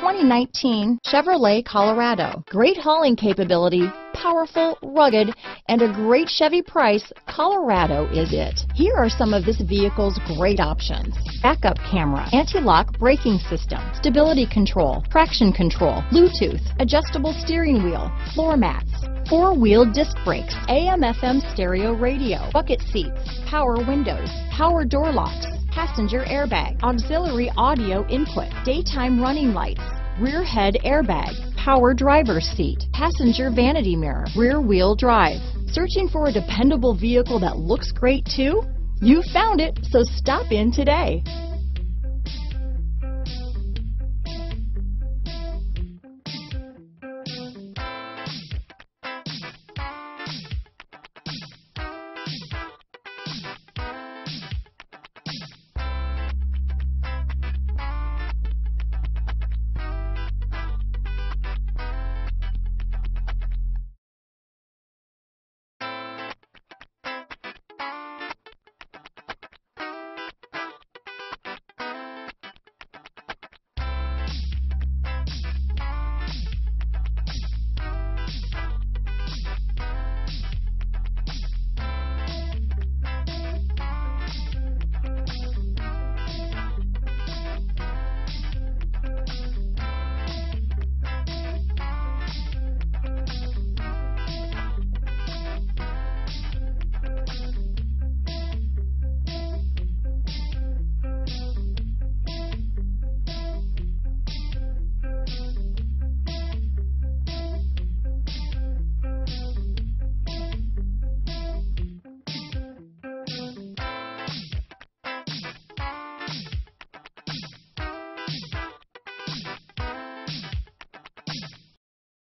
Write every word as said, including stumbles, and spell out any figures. twenty nineteen Chevrolet Colorado. Great hauling capability, powerful, rugged, and a great Chevy price. Colorado is it. Here are some of this vehicle's great options: backup camera, anti-lock braking system, stability control, traction control, Bluetooth, adjustable steering wheel, floor mats, four-wheel disc brakes, A M F M stereo radio, bucket seats, power windows, power door locks, passenger airbag, auxiliary audio input, daytime running lights, rear head airbag, power driver's seat, passenger vanity mirror, rear wheel drive. Searching for a dependable vehicle that looks great too? You found it, so stop in today.